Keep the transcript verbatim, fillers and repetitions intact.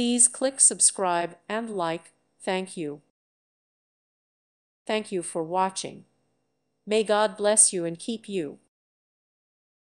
Please click subscribe and like. Thank you. Thank you for watching. May God bless you and keep you.